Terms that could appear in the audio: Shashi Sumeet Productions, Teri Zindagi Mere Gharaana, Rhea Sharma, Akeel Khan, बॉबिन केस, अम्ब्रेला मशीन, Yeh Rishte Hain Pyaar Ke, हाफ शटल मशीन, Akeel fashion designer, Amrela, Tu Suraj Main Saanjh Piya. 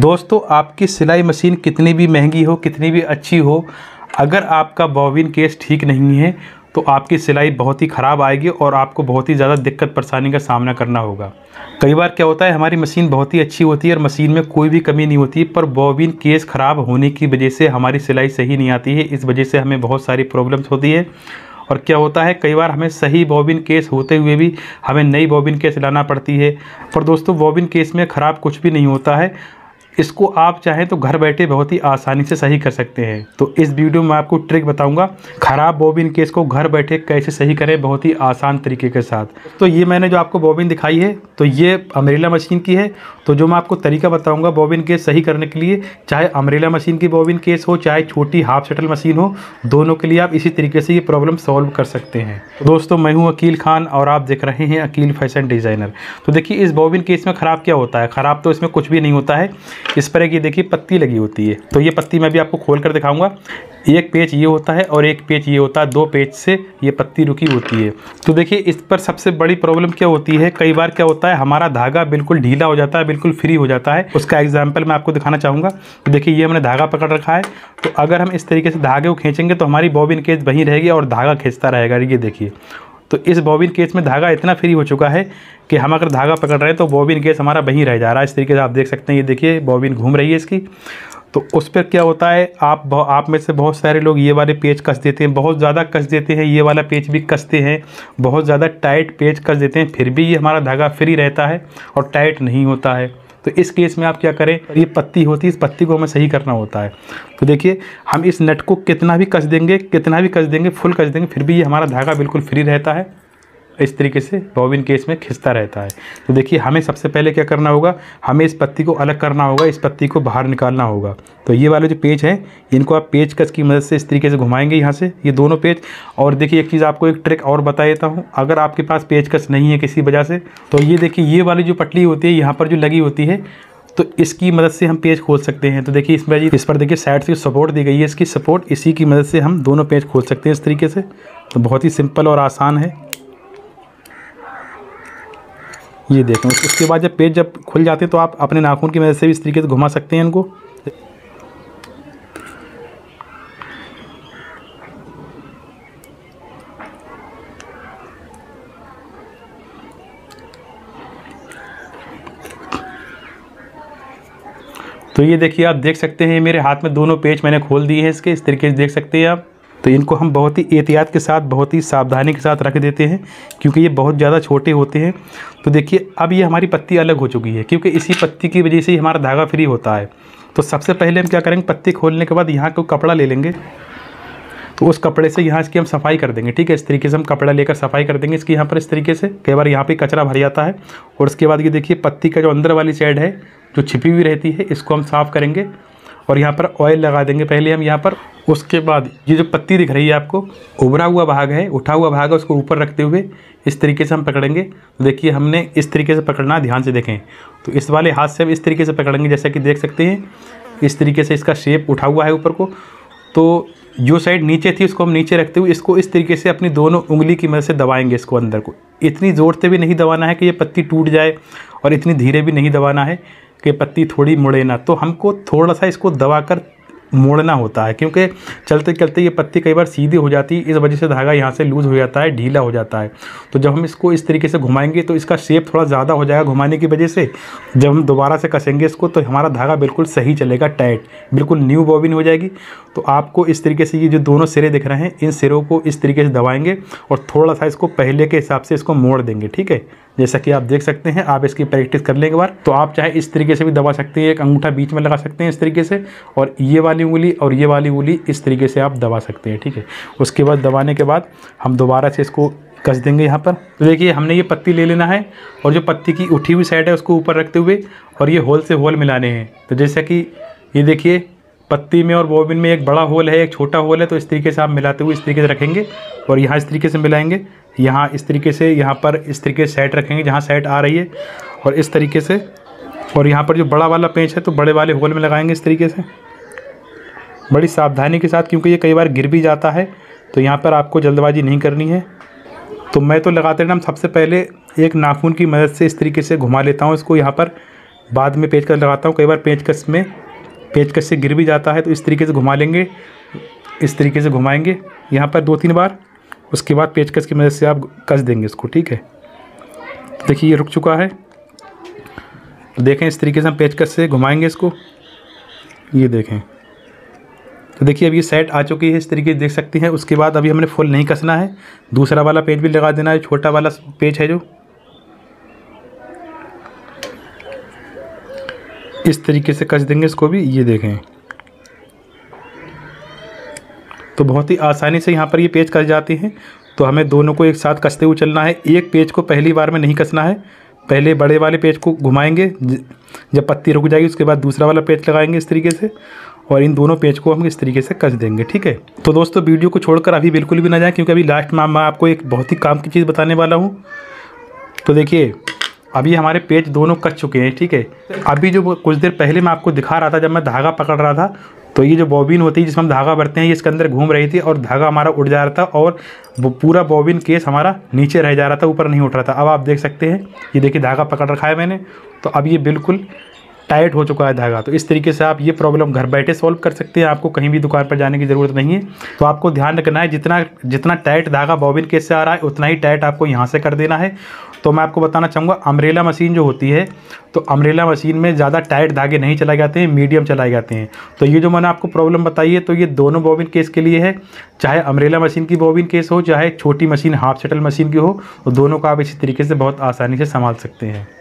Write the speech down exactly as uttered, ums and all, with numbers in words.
दोस्तों आपकी सिलाई मशीन कितनी भी महंगी हो, कितनी भी अच्छी हो, अगर आपका बॉबिन केस ठीक नहीं है तो आपकी सिलाई बहुत ही ख़राब आएगी और आपको बहुत ही ज़्यादा दिक्कत परेशानी का सामना करना होगा। कई बार क्या होता है, हमारी मशीन बहुत ही अच्छी होती है और मशीन में कोई भी कमी नहीं होती, पर बॉबिन केस ख़राब होने की वजह से हमारी सिलाई सही नहीं आती है। इस वजह से हमें बहुत सारी प्रॉब्लम्स होती है। और क्या होता है, कई बार हमें सही बॉबिन केस होते हुए भी हमें नई बॉबिन केस लाना पड़ती है। पर दोस्तों बॉबिन केस में ख़राब कुछ भी नहीं होता है, इसको आप चाहें तो घर बैठे बहुत ही आसानी से सही कर सकते हैं। तो इस वीडियो में आपको ट्रिक बताऊंगा, ख़राब बॉबिन केस को घर बैठे कैसे सही करें बहुत ही आसान तरीके के साथ। तो ये मैंने जो आपको बॉबिन दिखाई है तो ये अमरेला मशीन की है। तो जो मैं आपको तरीका बताऊंगा बॉबिन केस सही करने के लिए, चाहे अमरेला मशीन की बॉबिन केस हो चाहे छोटी हाफ शटल मशीन हो, दोनों के लिए आप इसी तरीके से ये प्रॉब्लम सॉल्व कर सकते हैं। दोस्तों मैं हूँ अकील खान और आप देख रहे हैं अकील फैशन डिज़ाइनर। तो देखिए इस बॉबिन केस में ख़राब क्या होता है, ख़राब तो इसमें कुछ भी नहीं होता है। इस पर ये देखिए पत्ती लगी होती है, तो ये पत्ती मैं भी आपको खोल कर दिखाऊंगा। एक पेच ये होता है और एक पेच ये होता है, दो पेच से ये पत्ती रुकी होती है। तो देखिए इस पर सबसे बड़ी प्रॉब्लम क्या होती है, कई बार क्या होता है हमारा धागा बिल्कुल ढीला हो जाता है, बिल्कुल फ्री हो जाता है। उसका एग्जाम्पल मैं आपको दिखाना चाहूँगा। तो देखिए ये हमने धागा पकड़ रखा है, तो अगर हम इस तरीके से धागे को खींचेंगे तो हमारी बॉबिन केस वहीं रहेगी और धागा खींचता रहेगा। ये देखिए, तो इस बॉबिन केस में धागा इतना फ्री हो चुका है कि हम अगर धागा पकड़ रहे हैं तो बॉबिन केस हमारा वहीं रह जा रहा है। इस तरीके से आप देख सकते हैं, ये देखिए बॉबिन घूम रही है इसकी। तो उस पर क्या होता है, आप आप में से बहुत सारे लोग ये वाले पेच कस देते हैं, बहुत ज़्यादा कस देते हैं, ये वाला पेच भी कसते हैं, बहुत ज़्यादा टाइट पेच कस देते हैं, फिर भी ये हमारा धागा फ्री रहता है और टाइट नहीं होता है। तो इस केस में आप क्या करें, ये पत्ती होती है, इस पत्ती को हमें सही करना होता है। तो देखिए हम इस नट को कितना भी कस देंगे, कितना भी कस देंगे, फुल कस देंगे, फिर भी ये हमारा धागा बिल्कुल फ्री रहता है। इस तरीके से बॉबिन केस में खिंचता रहता है। तो देखिए हमें सबसे पहले क्या करना होगा, हमें इस पत्ती को अलग करना होगा, इस पत्ती को बाहर निकालना होगा। तो ये वाले जो पेच हैं इनको आप पेच कस की मदद से इस तरीके से घुमाएंगे यहाँ से, ये दोनों पेच। और देखिए एक चीज़ आपको एक ट्रिक और बता देता हूँ, अगर आपके पास पेच कस नहीं है किसी वजह से, तो ये देखिए ये वाली जो पटली होती है यहाँ पर जो लगी होती है, तो इसकी मदद से हम पेच खोल सकते हैं। तो देखिए इसमें इस पर देखिए साइड से सपोर्ट दी गई है, इसकी सपोर्ट, इसी की मदद से हम दोनों पेच खोल सकते हैं इस तरीके से। तो बहुत ही सिंपल और आसान है, ये देखें। उसके बाद जब पेच जब खुल जाते हैं तो आप अपने नाखून की मदद से भी इस तरीके से घुमा सकते हैं इनको। तो ये देखिए आप देख सकते हैं मेरे हाथ में दोनों पेच मैंने खोल दिए हैं इसके, इस तरीके से देख सकते हैं आप। तो इनको हम बहुत ही एहतियात के साथ, बहुत ही सावधानी के साथ रख देते हैं क्योंकि ये बहुत ज़्यादा छोटे होते हैं। तो देखिए अब ये हमारी पत्ती अलग हो चुकी है क्योंकि इसी पत्ती की वजह से ही हमारा धागा फ्री होता है। तो सबसे पहले हम क्या करेंगे, पत्ती खोलने के बाद यहाँ को कपड़ा ले लेंगे, तो उस कपड़े से यहाँ इसकी हम सफाई कर देंगे। ठीक है, इस तरीके से हम कपड़ा लेकर सफाई कर देंगे इसकी यहाँ पर। इस तरीके से कई बार यहाँ पे कचरा भर जाता है। और उसके बाद ये देखिए पत्ती का जो अंदर वाली साइड है जो छिपी हुई रहती है, इसको हम साफ़ करेंगे और यहाँ पर ऑयल लगा देंगे पहले हम यहाँ पर। उसके बाद ये जो पत्ती दिख रही है आपको, उभरा हुआ भाग है, उठा हुआ भाग है, उसको ऊपर रखते हुए इस तरीके से हम पकड़ेंगे। तो देखिए हमने इस तरीके से पकड़ना, ध्यान से देखें। तो इस वाले हाथ से हम इस तरीके से पकड़ेंगे, जैसा कि देख सकते हैं इस तरीके से इसका शेप उठा हुआ है ऊपर को। तो जो साइड नीचे थी उसको हम नीचे रखते हुए इसको इस तरीके से अपनी दोनों उंगली की मदद से दबाएंगे इसको अंदर को। इतनी ज़ोर से भी नहीं दबाना है कि ये पत्ती टूट जाए, और इतनी धीरे भी नहीं दबाना है कि पत्ती थोड़ी मुड़े ना। तो हमको थोड़ा सा इसको दबाकर मोड़ना होता है क्योंकि चलते चलते ये पत्ती कई बार सीधी हो जाती है, इस वजह से धागा यहाँ से लूज़ हो जाता है, ढीला हो जाता है। तो जब हम इसको इस तरीके से घुमाएंगे तो इसका शेप थोड़ा ज़्यादा हो जाएगा घुमाने की वजह से। जब हम दोबारा से कसेंगे इसको तो हमारा धागा बिल्कुल सही चलेगा, टाइट, बिल्कुल न्यू बॉबिन हो जाएगी। तो आपको इस तरीके से ये जो दोनों सिरे दिख रहे हैं, इन सिरों को इस तरीके से दबाएंगे और थोड़ा सा इसको पहले के हिसाब से इसको मोड़ देंगे। ठीक है, जैसा कि आप देख सकते हैं, आप इसकी प्रैक्टिस कर लेंगे एक बार। तो आप चाहे इस तरीके से भी दबा सकते हैं, एक अंगूठा बीच में लगा सकते हैं इस तरीके से, और ये वाली उंगली और ये वाली उंगली इस तरीके से आप दबा सकते हैं। ठीक है, उसके बाद दबाने के बाद हम दोबारा से इसको कस देंगे यहाँ पर। तो देखिए हमने ये पत्ती ले लेना है और जो पत्ती की उठी हुई साइड है उसको ऊपर रखते हुए, और ये होल से होल मिलाने हैं। तो जैसा कि ये देखिए पत्ती में और बॉबिन में एक बड़ा होल है, एक छोटा होल है, तो इस तरीके से आप मिलाते हुए इस तरीके से रखेंगे और यहाँ इस तरीके से मिलाएंगे, यहाँ इस तरीके से, यहाँ पर इस तरीके से सेट रखेंगे जहाँ सेट आ रही है, और इस तरीके से। और यहाँ पर जो बड़ा वाला पेंच है तो बड़े वाले होल में लगाएंगे इस तरीके से, बड़ी सावधानी के साथ क्योंकि ये कई बार गिर भी जाता है। तो यहाँ पर आपको जल्दबाजी नहीं करनी है। तो मैं तो लगाते टाइम सबसे पहले एक नाखून की मदद से इस तरीके से घुमा लेता हूँ इसको यहाँ पर, बाद में पेचकस लगाता हूँ। कई बार पेचकस में पेचकस से गिर भी जाता है, तो इस तरीके से घुमा लेंगे, इस तरीके से घुमाएंगे यहाँ पर दो तीन बार, उसके बाद पेचकस की मदद से आप कस देंगे इसको। ठीक है, देखिए ये रुक चुका है। देखें इस तरीके से हम पेचकस से घुमाएंगे इसको, ये देखें। तो देखिए अब ये सेट आ चुकी है, इस तरीके से देख सकती हैं। उसके बाद अभी हमने फुल नहीं कसना है, दूसरा वाला पेज भी लगा देना है, छोटा वाला पेज है जो इस तरीके से कस देंगे इसको भी, ये देखें। तो बहुत ही आसानी से यहाँ पर ये पेज कस जाती हैं। तो हमें दोनों को एक साथ कसते हुए चलना है, एक पेज को पहली बार में नहीं कसना है। पहले बड़े वाले पेज को घुमाएंगे, जब पत्ती रुक जाएगी उसके बाद दूसरा वाला पेज लगाएंगे इस तरीके से, और इन दोनों पेज को हम इस तरीके से कस देंगे। ठीक है, तो दोस्तों वीडियो को छोड़कर अभी बिल्कुल भी ना जाएं, क्योंकि अभी लास्ट में मैं आपको एक बहुत ही काम की चीज़ बताने वाला हूँ। तो देखिए अभी हमारे पेज दोनों कस चुके हैं। ठीक है, अभी जो कुछ देर पहले मैं आपको दिखा रहा था, जब मैं धागा पकड़ रहा था, तो ये जो बॉबिन होती है जिसमें हम धागा भरते हैं, ये इसके अंदर घूम रही थी और धागा हमारा उड़ जा रहा था, और वो पूरा बॉबिन केस हमारा नीचे रह जा रहा था, ऊपर नहीं उठ रहा था। अब आप देख सकते हैं, ये देखिए धागा पकड़ रखा है मैंने, तो अब ये बिल्कुल टाइट हो चुका है धागा। तो इस तरीके से आप ये प्रॉब्लम घर बैठे सॉल्व कर सकते हैं, आपको कहीं भी दुकान पर जाने की ज़रूरत नहीं है। तो आपको ध्यान रखना है, जितना जितना टाइट धागा बॉबिन केस से आ रहा है उतना ही टाइट आपको यहाँ से कर देना है। तो मैं आपको बताना चाहूँगा, अम्ब्रेला मशीन जो होती है, तो अम्ब्रेला मशीन में ज़्यादा टाइट धागे नहीं चलाए जाते हैं, मीडियम चलाए जाते हैं। तो ये जो मैंने आपको प्रॉब्लम बताई है, तो ये दोनों बॉबिन केस के लिए है, चाहे अम्ब्रेला मशीन की बॉबिन केस हो, चाहे छोटी मशीन हाफ शटल मशीन की हो, तो दोनों को आप इसी तरीके से बहुत आसानी से संभाल सकते हैं।